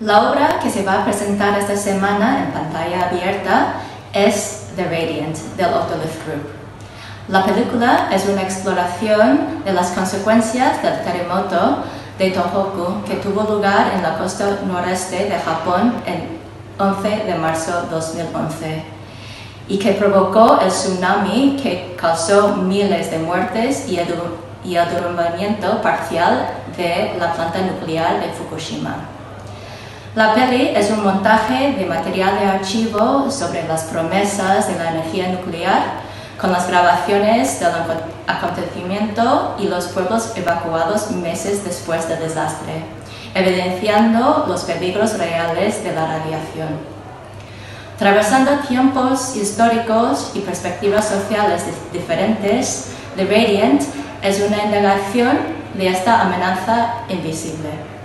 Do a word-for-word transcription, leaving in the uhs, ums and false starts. La obra que se va a presentar esta semana en pantalla abierta es The Radiant, del Autolift Group. La película es una exploración de las consecuencias del terremoto de Tohoku que tuvo lugar en la costa noreste de Japón el once de marzo de dos mil once y que provocó el tsunami que causó miles de muertes y el, y el derrumbamiento parcial de la planta nuclear de Fukushima. La peli es un montaje de material de archivo sobre las promesas de la energía nuclear, con las grabaciones del acontecimiento y los pueblos evacuados meses después del desastre, evidenciando los peligros reales de la radiación. Atravesando tiempos históricos y perspectivas sociales diferentes, The Radiant es una indagación de esta amenaza invisible.